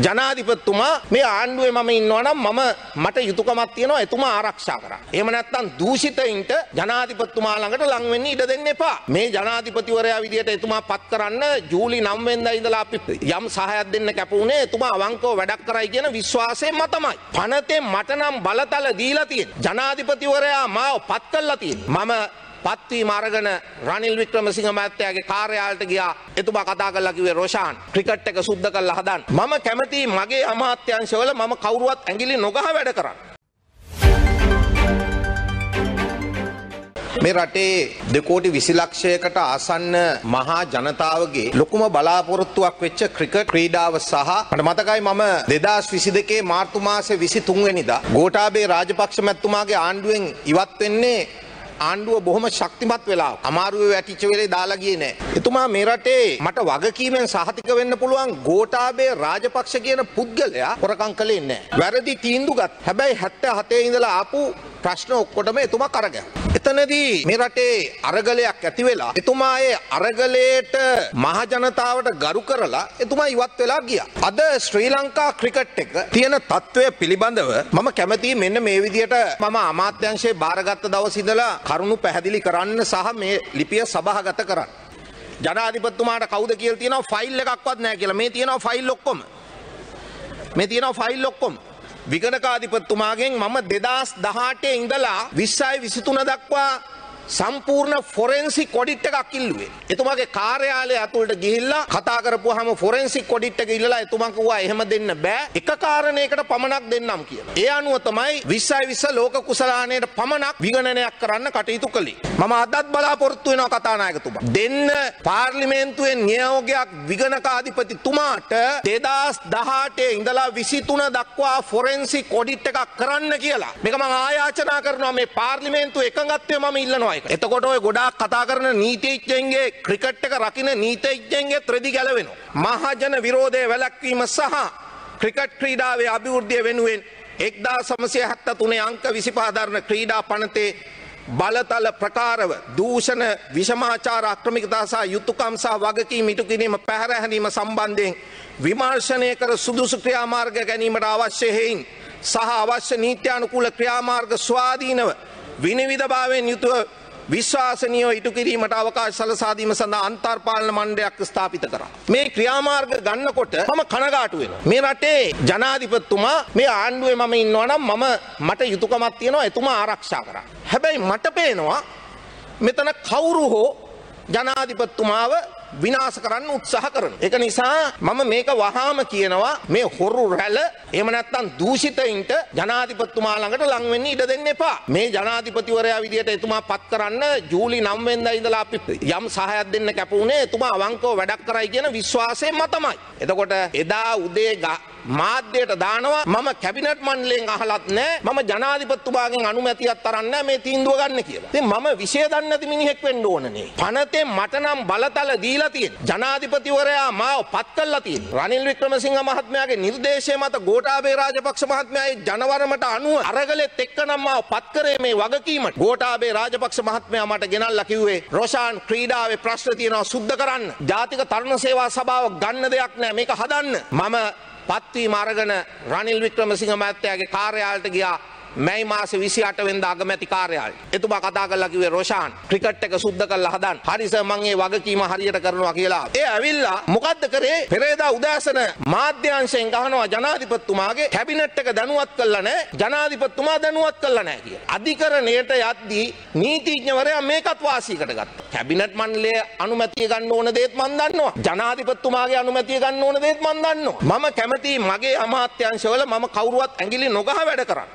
ජනාධිපතිතුමා මේ ආණ්ඩුවේ මම ඉන්නවා නම් මට යුතුයකමක් තියෙනවා එතුමා ආරක්ෂා කරන්න. එහෙම නැත්නම් දූෂිතයින්ට ජනාධිපතිතුමා ළඟට ලං වෙන්න ඉඩ දෙන්න එපා. මේ ජනාධිපතිවරයා විදියට එතුමා පත් කරන්න ජූලි 9 වෙනිදා ඉඳලා අපි යම් සහායක් දෙන්න කැප වුණේ එතුමා අවංකව වැඩක් කරයි කියන විශ්වාසයෙන් මතමයි. පනතේ මට නම් බලතල දීලා තියෙනවා. ජනාධිපතිවරයා මාව පත් කළා තියෙනවා. මම පත්වීම අරගෙන රනිල් වික්‍රමසිංහ මහත්තයාගේ කාර්යාලයට ගියා. එතුමා කතා කරලා කිව්වේ රොෂාන් ක්‍රිකට් එක සුද්ධ කරලා හදන්න. මම කැමතියි මගේ අමාත්‍යාංශවල මම කවුරුවත් ඇඟිලි නොගහ වැඩ කරන්න. මේ රටේ 2.20 ලක්ෂයකට ආසන්න මහා ජනතාවගේ ලොකුම බලාපොරොත්තුවක් වෙච්ච ක්‍රිකට් ක්‍රීඩාව සහ මට මතකයි මම 2022 මාර්තු මාසේ 23 වෙනිදා ගෝඨාභය රාජපක්ෂ මැතිතුමාගේ ආණ්ඩුවෙන් ඉවත් වෙන්නේ ආණ්ඩුව බොහොම ශක්තිමත් වෙලා අමාරුවේ වැටිච්ච වෙලේ දාලා ගියේ නෑ. එතුමා මේ රටේ මට වගකීමෙන් සහතික වෙන්න පුළුවන් ගෝඨාභය රාජපක්ෂ කියන පුද්ගලයා හොරකම් කළේ නෑ. වැරදි තීන්දුව ගත්. හැබැයි 77 ඉඳලා ආපු ප්‍රශ්න ඔක්කොටම එතුමා කරගැව්වා. එතනදී මේ රටේ අරගලයක් ඇති වෙලා එතුමා ඒ අරගලයට මහ ජනතාවට ගරු කරලා එතුමා ඉවත් වෙලා ගියා. අද ශ්‍රී ලංකා ක්‍රිකට් එක තියෙන තත්ත්වය පිළිබඳව මම කැමතියි මෙන්න මේ විදියට මම අමාත්‍යාංශයේ බාරගත් දවස් ඉඳලා කරුණු පැහැදිලි කරන්න සහ මේ ලිපිය සභාගත කරන්න. ජනාධිපතිතුමාට කවුද කියලා තියෙනවා ෆයිල් එකක්වත් නැහැ කියලා. මේ තියෙනවා ෆයිල් ඔක්කොම. විගණකාධිපතිතුමාගෙන් මම 2018 ඉඳලා 2023 දක්වා සම්පූර්ණ ෆොරෙන්සික් ඔඩිට් එකක් ඉල්ලුවේ. එතුමාගේ කාර්යාලය ඇතුළට ගිහිල්ලා කතා කරපුවාම ෆොරෙන්සික් ඔඩිට් එක ඉල්ලලා එතුමා කිව්වා එහෙම දෙන්න බෑ. එක කාරණයකට පමණක් දෙන්නම් කියලා. ඒ අනුව තමයි 2020 ලෝක කුසලානයේ පමණක් විගණනයක් කරන්න කටයුතු කළේ. මම අදත් බලාපොරොත්තු වෙනවා කතානායකතුමා. දෙන්න පාර්ලිමේන්තුවෙන් නියෝගයක් විගණකාධිපතිතුමාට 2018 ඉඳලා 23 දක්වා ෆොරෙන්සික් ඔඩිට් එකක් කරන්න කියලා. මේක මම ආයාචනා කරනවා මේ පාර්ලිමේන්තුව එකඟත්වය මම ඉල්ලනවා. එතකොට ඔය ගොඩාක් කතා කරන නීතිඥයන්ගේ ක්‍රිකට් එක රකින්න නීතිඥයන්ගේ ත්‍රිදි ගැලවෙනවා. මහජන විරෝධය වැළැක්වීම සහ ක්‍රිකට් ක්‍රීඩාවේ අභිවෘද්ධිය වෙනුවෙන් 1973 අංක 25 දරන ක්‍රීඩා පනතේ බලතල ප්‍රකාරව දූෂණ විෂමාචාර අක්‍රමිකතා සහ යුතුයකම් සහ වගකීම් ඉටු කිරීම පැහැර හැරීම සම්බන්ධයෙන් විමර්ශනය කර සුදුසු ක්‍රියාමාර්ග ගැනීමට අවශ්‍ය හේයින් සහ අවශ්‍ය නීත්‍යානුකූල ක්‍රියාමාර්ග ස්වාධීනව විනිවිදභාවයෙන් යුතුව විශ්වාසනීය ඉටු කිරීමට අවකාශ සලසා දීම සඳහා අන්තර්පාලන මණ්ඩලයක් ස්ථාපිත කරා. මේ ක්‍රියාමාර්ග ගන්නකොට මම කනගාටු වෙනවා. මේ රටේ ජනාධිපතිතුමා මේ ආණ්ඩුවේ මම ඉන්නවා නම් මට යුතුයකමක් තියෙනවා එතුමා ආරක්ෂා කරන්න. හැබැයි මට පේනවා මෙතන කවුරු හෝ ජනාධිපතිතුමාව විනාශ කරන්න උත්සාහ කරනවා. ඒක නිසා මම මේක වහාම කියනවා මේ හොරු රැළ එහෙම නැත්නම් දූෂිතයින්ට ජනාධිපතිතුමා ළඟට ලං වෙන්න ඉඩ දෙන්න එපා. මේ ජනාධිපතිවරයා විදියට එතුමා පත් කරන්න ජූලි 9 වෙනිදා ඉඳලා අපි යම් සහායක් දෙන්න කැප වුණේ එතුමා අවංකව වැඩක් කරයි කියන විශ්වාසයෙන් මතමයි. එතකොට එදා උදේ මාධ්‍යයට දානවා මම කැබිනට් මණ්ඩලයෙන් අහලත් නැහැ මම ජනාධිපතිතුමාගෙන් අනුමැතියක් තරන්නේ නැහැ මේ තීන්දුව ගන්න කියලා. ඉතින් මම විශේෂ දන්නේ නැති මිනිහෙක් වෙන්න ඕනනේ. පනතේ මට නම් බලතල දීලා තියෙනවා. ජනාධිපතිවරයා මාව පත් කළා තියෙනවා. රනිල් වික්‍රමසිංහ මහත්මයාගේ නිර්දේශය මත ගෝඨාභය රාජපක්ෂ මහත්මයාගේ ජනවරමට අනුව අරගලෙත් එක්ක නම් මාව පත් කරේ මේ වගකීමට. ගෝඨාභය රාජපක්ෂ මහත්මයා මට ගෙනල්ලා කිව්වේ රොෂාන් ක්‍රීඩාවේ ප්‍රශ්න තියෙනවා සුද්ධ කරන්න. ජාතික තරුණ සේවා සභාව ගන්න දෙයක් නැහැ මේක හදන්න. මම පත්වීම අරගෙන රනිල් වික්‍රමසිංහ මහත්තයාගේ කාර්යාලයට ගියා මැයි මාසේ 28 වෙනිදා අගමැති කාර්යාලයට. එතුමා කතා කරලා කිව්වේ රොෂාන් ක්‍රිකට් එක සුද්ධ කරලා හදන්න. හරි සර් මම මේ වගකීම හරියට කරනවා කියලා. ඒ ඇවිල්ලා මොකද්ද කරේ? පෙරේදා උදෑසන මාධ්‍යංශයෙන් ගහනවා ජනාධිපතිතුමාගේ කැබිනට් එක දැනුවත් කළා නැහැ. ජනාධිපතිතුමා දැනුවත් කළා නැහැ කියලා. අධිකරණයට යද්දී නීතිඥවරයා මේකත් වාසියකට ගත්තා. කැබිනට් මණ්ඩලයේ අනුමැතිය ගන්න ඕන දේත් මම දන්නවා. ජනාධිපතිතුමාගේ අනුමැතිය ගන්න ඕන දේත් මම දන්නවා. මම කැමතියි මගේ අමාත්‍යාංශවල මම කවුරුවත් ඇඟිලි නොගහ වැඩ කරන්න.